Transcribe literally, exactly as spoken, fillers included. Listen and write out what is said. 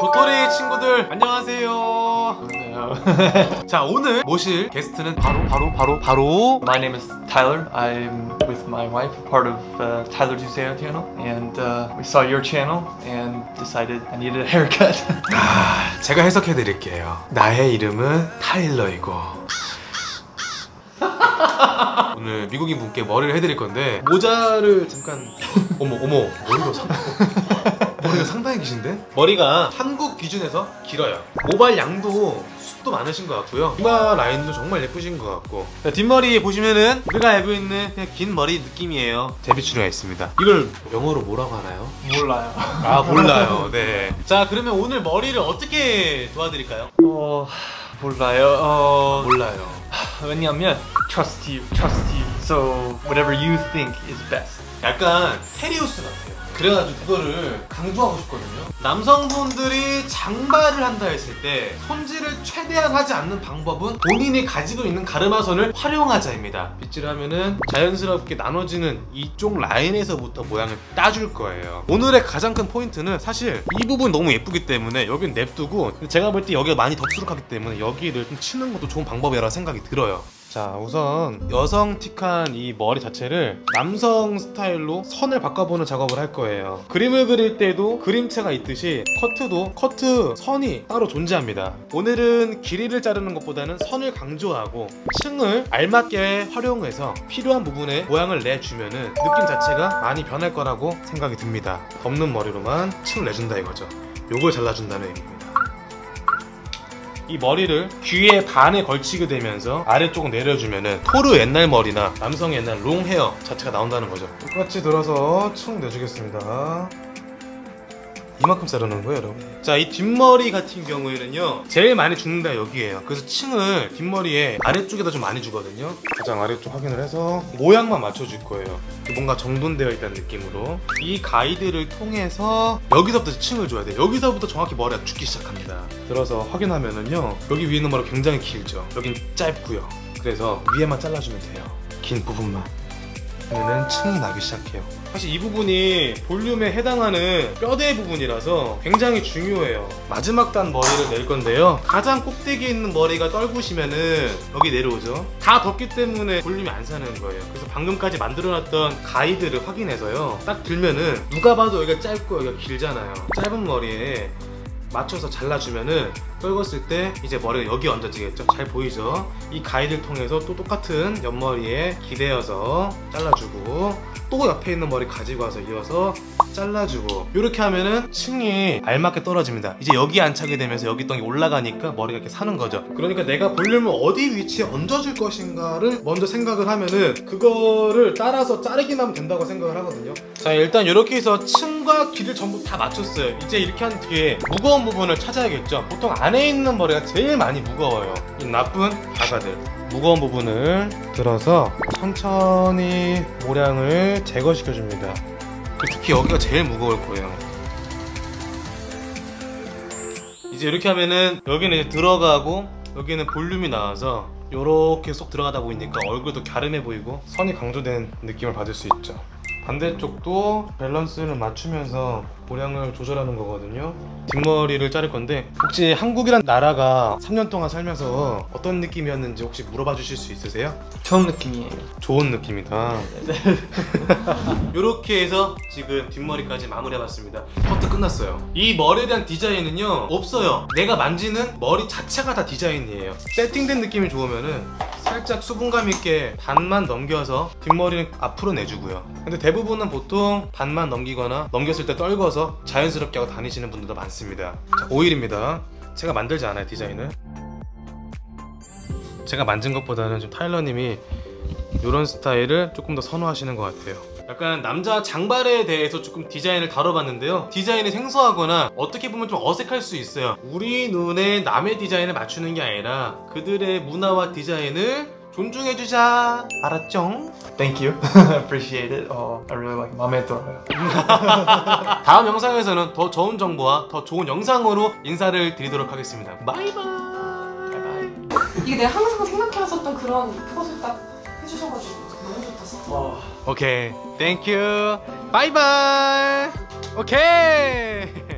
도토리 친구들 안녕하세요. 자, 오늘 모실 게스트는 바로 바로 바로 바로 My name is Tyler. I'm with my wife, part of uh, Tyler Duseo Channel, and uh, we saw your channel and decided I needed a haircut. 아, 제가 해석해 드릴게요. 나의 이름은 타일러이고 오늘 미국인 분께 머리를 해드릴 건데 모자를 잠깐 어머 어머 머리가 상당히 머리가 상당히 기신데? 머리가 한국 기준에서 길어요. 모발 양도 숱도 많으신 것 같고요. 이마 라인도 정말 예쁘신 것 같고, 자, 뒷머리 보시면은 우리가 알고 있는 그냥 긴 머리 느낌이에요. 제비추리가 있습니다. 이걸 영어로 뭐라고 하나요? 몰라요. 아, 몰라요. 네. 자, 그러면 오늘 머리를 어떻게 도와드릴까요? 어... 몰라요. 어... 몰라요. 왜냐면 Trust you, trust you. So whatever you think is best. 약간 테리우스 같아요. 그래가지고 그거를 강조하고 싶거든요. 남성분들이 장발을 한다 했을 때 손질을 최대한 하지 않는 방법은 본인이 가지고 있는 가르마선을 활용하자입니다. 빗질을 하면은 자연스럽게 나눠지는 이쪽 라인에서부터 모양을 따줄 거예요. 오늘의 가장 큰 포인트는 사실 이 부분 너무 예쁘기 때문에 여긴 냅두고, 제가 볼 때 여기가 많이 덥수룩하기 때문에 여기를 좀 치는 것도 좋은 방법이라 생각이 들어요. 자, 우선 여성틱한 이 머리 자체를 남성 스타일로 선을 바꿔보는 작업을 할 거예요. 그림을 그릴 때도 그림체가 있듯이 커트도 커트 선이 따로 존재합니다. 오늘은 길이를 자르는 것보다는 선을 강조하고 층을 알맞게 활용해서 필요한 부분에 모양을 내주면은 느낌 자체가 많이 변할 거라고 생각이 듭니다. 덮는 머리로만 층을 내준다 이거죠. 요걸 잘라준다는 얘기입니다. 이 머리를 귀의 반에 걸치게 되면서 아래쪽 내려주면은 토르 옛날 머리나 남성 옛날 롱 헤어 자체가 나온다는 거죠. 똑같이 들어서 층 내주겠습니다. 이만큼 자르는 거예요, 여러분. 자, 이 뒷머리 같은 경우에는요 제일 많이 주는 데가 여기예요. 그래서 층을 뒷머리에 아래쪽에다 좀 많이 주거든요. 가장 아래쪽 확인을 해서 모양만 맞춰줄 거예요. 뭔가 정돈되어 있다는 느낌으로 이 가이드를 통해서 여기서부터 층을 줘야 돼요. 여기서부터 정확히 머리가 죽기 시작합니다. 들어서 확인하면은요 여기 위에 있는 머리가 굉장히 길죠. 여긴 짧고요. 그래서 위에만 잘라주면 돼요. 긴 부분만. 그러면 층이 나기 시작해요. 사실 이 부분이 볼륨에 해당하는 뼈대 부분이라서 굉장히 중요해요. 마지막 단 머리를 낼 건데요, 가장 꼭대기에 있는 머리가 떨구시면은 여기 내려오죠. 다 덮기 때문에 볼륨이 안 사는 거예요. 그래서 방금까지 만들어놨던 가이드를 확인해서요 딱 들면은 누가 봐도 여기가 짧고 여기가 길잖아요. 짧은 머리에 맞춰서 잘라주면은 떨궜을 때 이제 머리가 여기 얹어지겠죠? 잘 보이죠? 이 가이드를 통해서 또 똑같은 옆머리에 기대어서 잘라주고, 또 옆에 있는 머리 가지고 와서 이어서 잘라주고, 이렇게 하면은 층이 알맞게 떨어집니다. 이제 여기 안착이 되면서 여기 덩이 올라가니까 머리가 이렇게 사는 거죠. 그러니까 내가 볼륨을 어디 위치에 얹어줄 것인가를 먼저 생각을 하면은 그거를 따라서 자르기만 하면 된다고 생각을 하거든요. 자, 일단 이렇게 해서 층과 길을 전부 다 맞췄어요. 이제 이렇게 한 뒤에 무거운 부분을 찾아야겠죠. 보통 안에 있는 머리가 제일 많이 무거워요. 이 나쁜 바가들. 무거운 부분을 들어서 천천히 모량을 제거시켜줍니다. 특히 여기가 제일 무거울 거예요. 이제 이렇게 하면은 여기는 이제 들어가고 여기는 볼륨이 나와서 이렇게 쏙 들어가다 보이니까 얼굴도 갸름해 보이고 선이 강조된 느낌을 받을 수 있죠. 반대쪽도 밸런스를 맞추면서 모양을 조절하는 거거든요. 뒷머리를 자를 건데 혹시 한국이란 나라가 삼 년 동안 살면서 어떤 느낌이었는지 혹시 물어봐 주실 수 있으세요? 좋은 느낌이에요. 좋은 느낌이다. 이렇게 해서 지금 뒷머리까지 마무리해봤습니다. 커트 끝났어요. 이 머리에 대한 디자인은요 없어요. 내가 만지는 머리 자체가 다 디자인이에요. 세팅된 느낌이 좋으면은 살짝 수분감 있게 반만 넘겨서 뒷머리는 앞으로 내주고요. 근데 대부분은 보통 반만 넘기거나 넘겼을 때 떨궈서 자연스럽게 하고 다니시는 분들도 많습니다. 자, 오일입니다. 제가 만들지 않아요, 디자인을. 제가 만진 것보다는 좀 타일러님이 이런 스타일을 조금 더 선호하시는 것 같아요. 약간 남자 장발에 대해서 조금 디자인을 다뤄봤는데요, 디자인이 생소하거나 어떻게 보면 좀 어색할 수 있어요. 우리 눈에 남의 디자인을 맞추는 게 아니라 그들의 문화와 디자인을 존중해주자. 알았죠? Thank you. Appreciate it. Oh, I really like. 마음에 들어요. 다음 영상에서는 더 좋은 정보와 더 좋은 영상으로 인사를 드리도록 하겠습니다. 바이바이. 바이바이. 이게 내가 항상 생각해왔었던 그런 포즈 딱 해주셔가지고 너무 좋았어. 오케이. Thank you. 바이바이. 오케이.